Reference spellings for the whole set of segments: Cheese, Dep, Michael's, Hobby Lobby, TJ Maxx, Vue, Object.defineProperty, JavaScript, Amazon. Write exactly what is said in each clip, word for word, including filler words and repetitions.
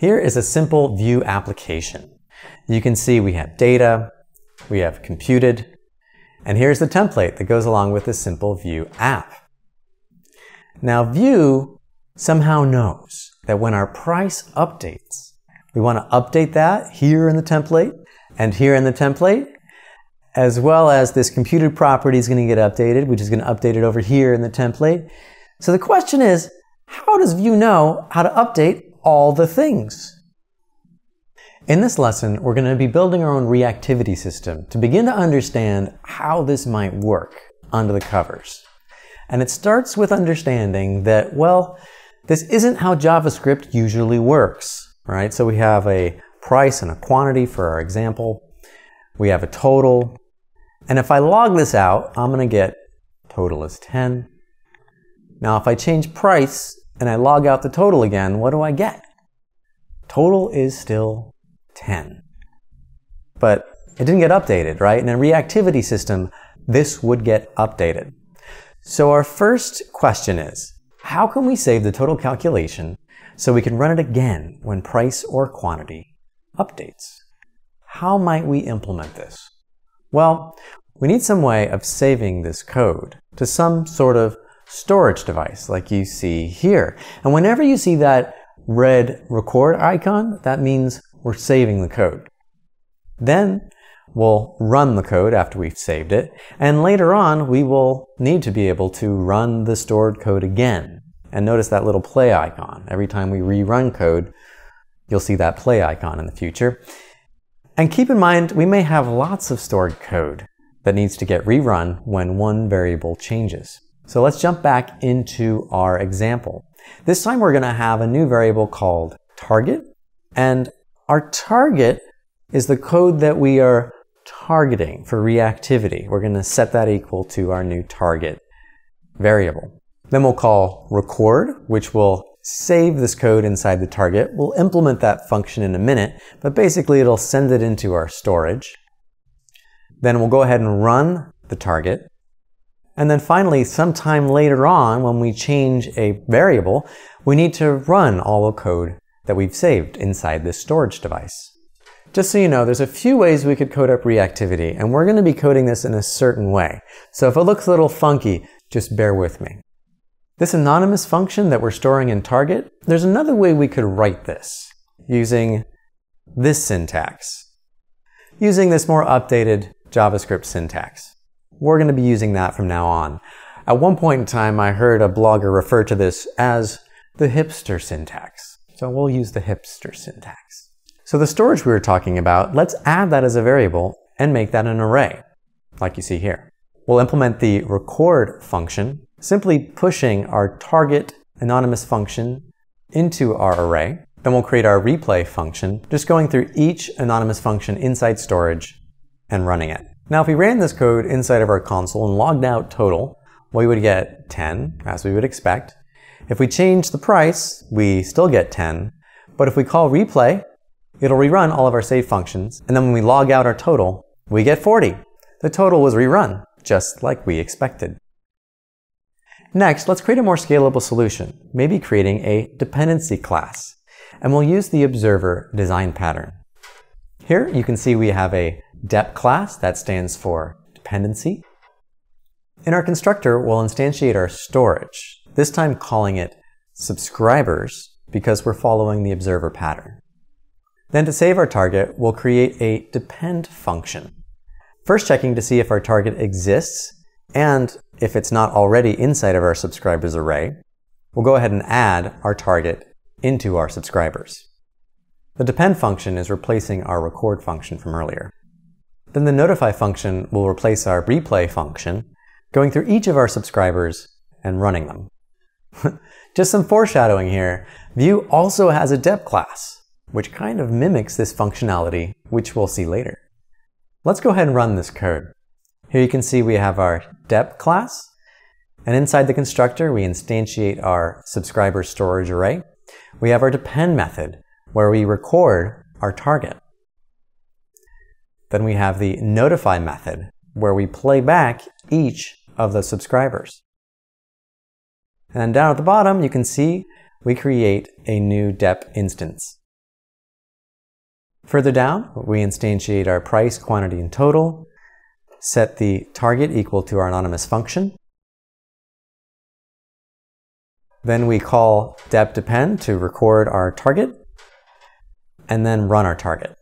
Here is a simple Vue application. You can see we have data, we have computed, and here's the template that goes along with this simple Vue app. Now Vue somehow knows that when our price updates, we want to update that here in the template and here in the template, as well as this computed property is going to get updated, which is going to update it over here in the template. So the question is, how does Vue know how to update all the things? In this lesson, we're going to be building our own reactivity system to begin to understand how this might work under the covers. And it starts with understanding that, well, this isn't how JavaScript usually works, right? So we have a price and a quantity for our example. We have a total. And if I log this out, I'm going to get total is ten. Now, if I change price and I log out the total again, what do I get? Total is still ten. But it didn't get updated, right? In a reactivity system, this would get updated. So our first question is, how can we save the total calculation so we can run it again when price or quantity updates? How might we implement this? Well, we need some way of saving this code to some sort of storage device like you see here. And whenever you see that red record icon, that means we're saving the code. Then we'll run the code after we've saved it, and later on we will need to be able to run the stored code again. And notice that little play icon. Every time we rerun code, you'll see that play icon in the future. And keep in mind, we may have lots of stored code that needs to get rerun when one variable changes. So let's jump back into our example. This time we're going to have a new variable called target, and our target is the code that we are targeting for reactivity. We're going to set that equal to our new target variable. Then we'll call record, which will save this code inside the target. We'll implement that function in a minute, but basically it'll send it into our storage. Then we'll go ahead and run the target. And then finally, sometime later on, when we change a variable, we need to run all the code that we've saved inside this storage device. Just so you know, there's a few ways we could code up reactivity, and we're going to be coding this in a certain way. So if it looks a little funky, just bear with me. This anonymous function that we're storing in target, there's another way we could write this, using this syntax, using this more updated JavaScript syntax. We're going to be using that from now on. At one point in time, I heard a blogger refer to this as the hipster syntax. So we'll use the hipster syntax. So the storage we were talking about, let's add that as a variable and make that an array, like you see here. We'll implement the record function, simply pushing our target anonymous function into our array. Then we'll create our replay function, just going through each anonymous function inside storage and running it. Now, if we ran this code inside of our console and logged out total, we would get ten, as we would expect. If we change the price, we still get ten. But if we call replay, it'll rerun all of our save functions, and then when we log out our total, we get forty. The total was rerun, just like we expected. Next, let's create a more scalable solution, maybe creating a dependency class. And we'll use the observer design pattern. Here you can see we have a Dep class that stands for dependency. In our constructor, we'll instantiate our storage, this time calling it subscribers, because we're following the observer pattern. Then to save our target, we'll create a depend function. First checking to see if our target exists, and if it's not already inside of our subscribers array, we'll go ahead and add our target into our subscribers. The depend function is replacing our record function from earlier. Then the notify function will replace our replay function, going through each of our subscribers and running them. Just some foreshadowing here, Vue also has a Dep class, which kind of mimics this functionality, which we'll see later. Let's go ahead and run this code. Here you can see we have our Dep class, and inside the constructor we instantiate our subscriber storage array. We have our depend method, where we record our target. Then we have the notify method, where we play back each of the subscribers. And down at the bottom you can see we create a new Dep instance. Further down, we instantiate our price, quantity, and total, set the target equal to our anonymous function. Then we call dep depend to record our target, and then run our target.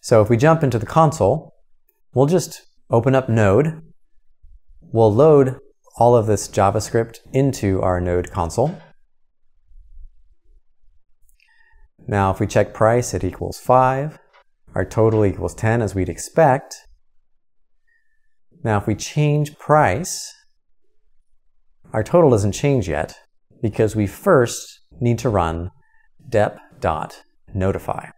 So if we jump into the console, we'll just open up Node. We'll load all of this JavaScript into our Node console. Now if we check price, it equals five. Our total equals ten, as we'd expect. Now if we change price, our total doesn't change yet, because we first need to run dep.notify.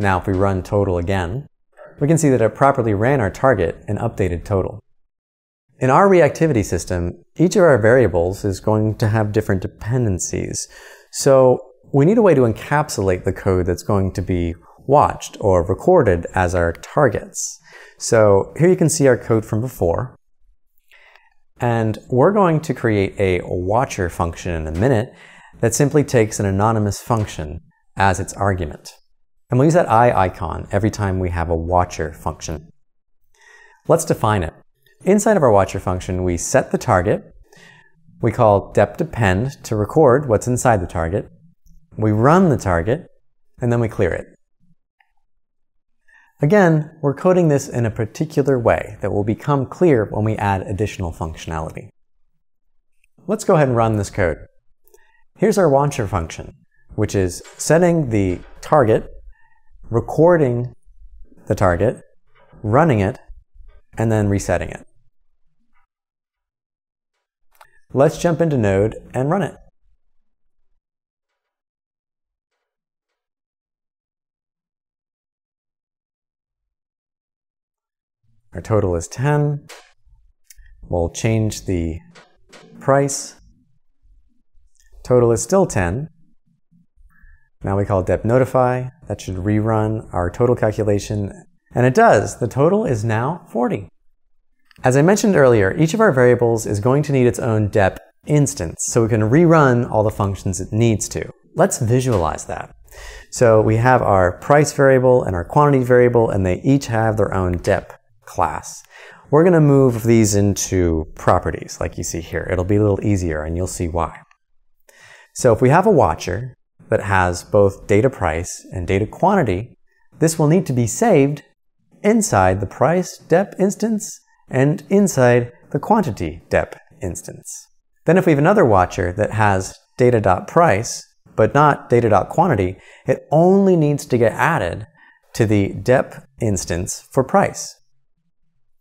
Now if we run total again, we can see that it properly ran our target and updated total. In our reactivity system, each of our variables is going to have different dependencies. So we need a way to encapsulate the code that's going to be watched or recorded as our targets. So here you can see our code from before. And we're going to create a watcher function in a minute that simply takes an anonymous function as its argument. And we'll use that eye icon every time we have a watcher function. Let's define it. Inside of our watcher function, we set the target. We call dep depend to record what's inside the target. We run the target, and then we clear it. Again, we're coding this in a particular way that will become clear when we add additional functionality. Let's go ahead and run this code. Here's our watcher function, which is setting the target, recording the target, running it, and then resetting it. Let's jump into Node and run it. Our total is ten. We'll change the price. Total is still ten. Now we call dep notify. That should rerun our total calculation. And it does. The total is now forty. As I mentioned earlier, each of our variables is going to need its own dep instance, so we can rerun all the functions it needs to. Let's visualize that. So we have our price variable and our quantity variable, and they each have their own dep class. We're going to move these into properties like you see here. It'll be a little easier, and you'll see why. So if we have a watcher that has both data price and data quantity, this will need to be saved inside the price dep instance and inside the quantity dep instance. Then if we have another watcher that has data.price but not data.quantity, it only needs to get added to the dep instance for price.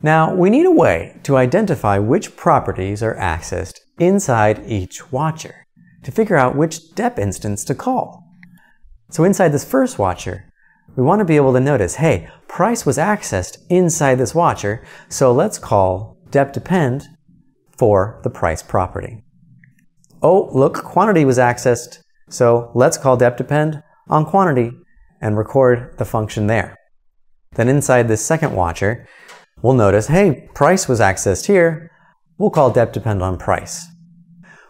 Now, we need a way to identify which properties are accessed inside each watcher to figure out which dep instance to call. So inside this first watcher, we want to be able to notice, hey, price was accessed inside this watcher, so let's call dep depend for the price property. Oh, look, quantity was accessed, so let's call dep depend on quantity and record the function there. Then inside this second watcher, we'll notice, hey, price was accessed here. We'll call dep depend on price.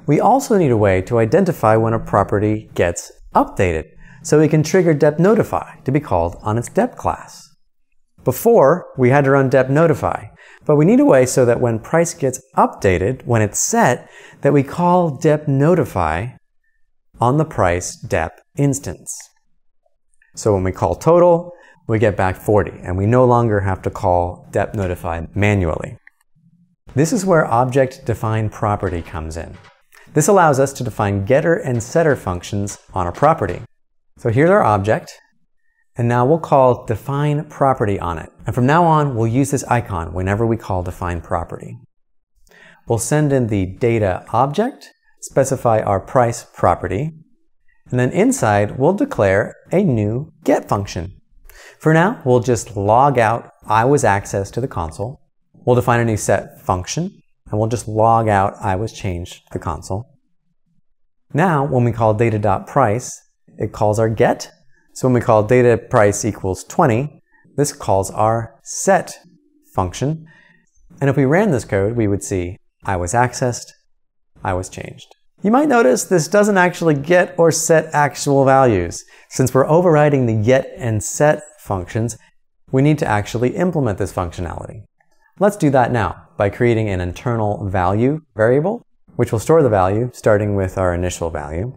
We also need a way to identify when a property gets updated, so we can trigger dep notify to be called on its dep class. Before, we had to run dep notify, but we need a way so that when price gets updated, when it's set, that we call dep notify on the price dep instance. So when we call total, we get back forty, and we no longer have to call dep notify manually. This is where Object.defineProperty comes in. This allows us to define getter and setter functions on a property. So here's our object, and now we'll call defineProperty on it. And from now on, we'll use this icon whenever we call defineProperty. We'll send in the data object, specify our price property, and then inside we'll declare a new get function. For now, we'll just log out I was accessed to the console. We'll define a new set function, and we'll just log out I was changed to the console. Now, when we call data.price, it calls our get. So when we call data price equals twenty, this calls our set function. And if we ran this code, we would see I was accessed, I was changed. You might notice this doesn't actually get or set actual values. Since we're overriding the get and set functions, we need to actually implement this functionality. Let's do that now by creating an internal value variable, which will store the value starting with our initial value.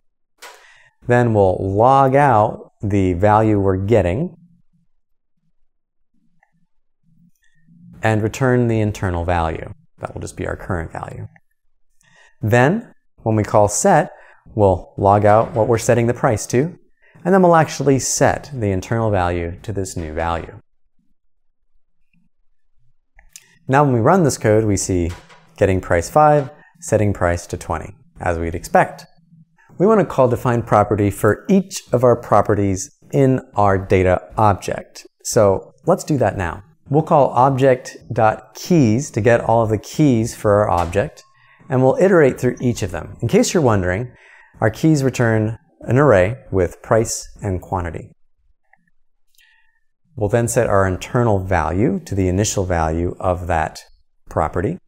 Then we'll log out the value we're getting and return the internal value. That will just be our current value. Then, when we call set, we'll log out what we're setting the price to, and then we'll actually set the internal value to this new value. Now when we run this code, we see getting price five, setting price to twenty, as we'd expect. We want to call define property for each of our properties in our data object. So let's do that now. We'll call object.keys to get all of the keys for our object, and we'll iterate through each of them. In case you're wondering, our keys return an array with price and quantity. We'll then set our internal value to the initial value of that property.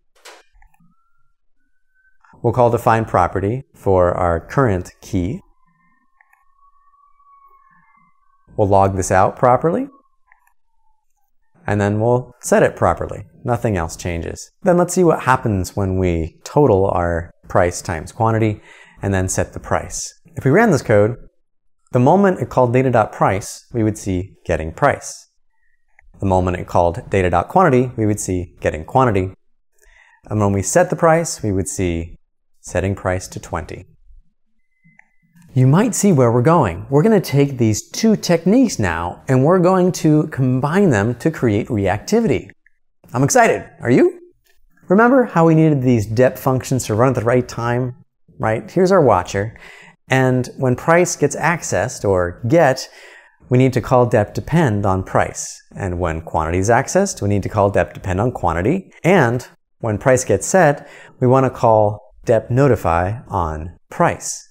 We'll call define property for our current key. We'll log this out properly, and then we'll set it properly. Nothing else changes. Then let's see what happens when we total our price times quantity and then set the price. If we ran this code, the moment it called data.price, we would see getting price. The moment it called data.quantity, we would see getting quantity. And when we set the price, we would see setting price to twenty. You might see where we're going. We're going to take these two techniques now, and we're going to combine them to create reactivity. I'm excited. Are you? Remember how we needed these dep functions to run at the right time? Right? Here's our watcher. And when price gets accessed, or get, we need to call dep depend on price. And when quantity is accessed, we need to call dep depend on quantity. And when price gets set, we want to call dep notify on price.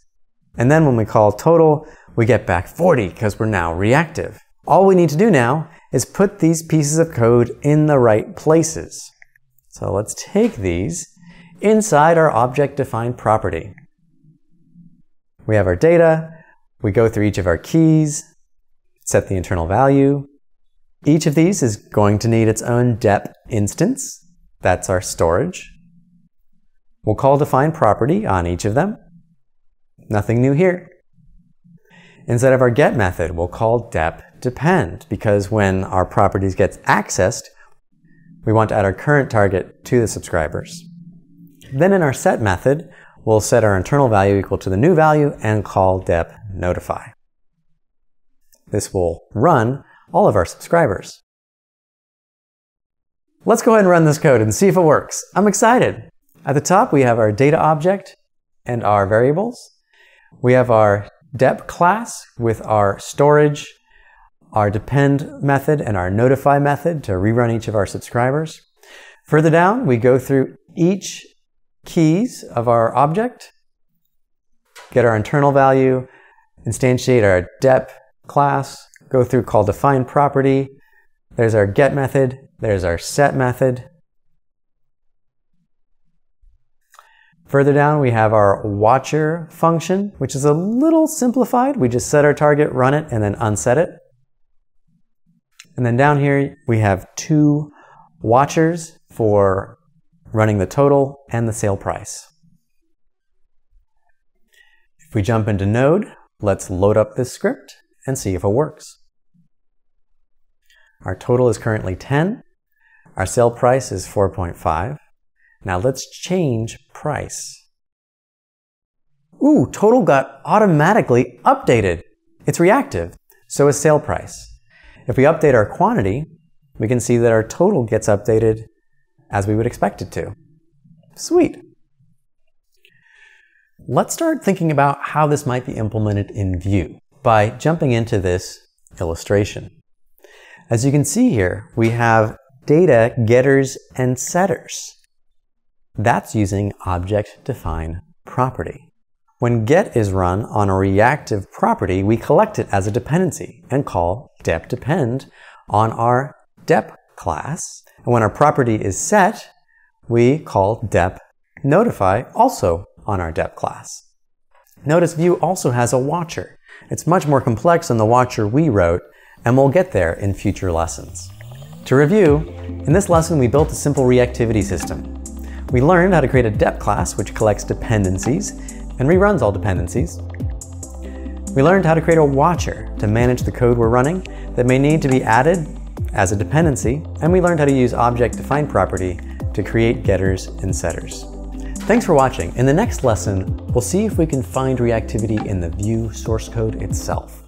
And then when we call total, we get back forty because we're now reactive. All we need to do now is put these pieces of code in the right places. So let's take these inside our object-defined property. We have our data, we go through each of our keys, set the internal value. Each of these is going to need its own dep instance. That's our storage. We'll call define property on each of them. Nothing new here. Instead of our get method, we'll call dep depend, because when our properties gets accessed, we want to add our current target to the subscribers. Then in our set method, we'll set our internal value equal to the new value and call dep notify. This will run all of our subscribers. Let's go ahead and run this code and see if it works. I'm excited. At the top, we have our data object and our variables. We have our dep class with our storage, our depend method, and our notify method to rerun each of our subscribers. Further down, we go through each keys of our object, get our internal value, instantiate our dep class, go through call define property. There's our get method. There's our set method. Further down, we have our watcher function, which is a little simplified. We just set our target, run it, and then unset it. And then down here, we have two watchers for running the total and the sale price. If we jump into Node, let's load up this script and see if it works. Our total is currently ten. Our sale price is four point five. Now let's change price. Ooh, total got automatically updated. It's reactive, so is sale price. If we update our quantity, we can see that our total gets updated as we would expect it to. Sweet. Let's start thinking about how this might be implemented in Vue by jumping into this illustration. As you can see here, we have data getters and setters. That's using object.defineProperty. When get is run on a reactive property, we collect it as a dependency and call dep depend on our dep class. And when our property is set, we call dep notify also on our dep class. Notice Vue also has a watcher. It's much more complex than the watcher we wrote, and we'll get there in future lessons. To review, in this lesson we built a simple reactivity system. We learned how to create a Dep class which collects dependencies and reruns all dependencies. We learned how to create a watcher to manage the code we're running that may need to be added as a dependency, and we learned how to use Object.defineProperty to create getters and setters. Thanks for watching. In the next lesson, we'll see if we can find reactivity in the Vue source code itself.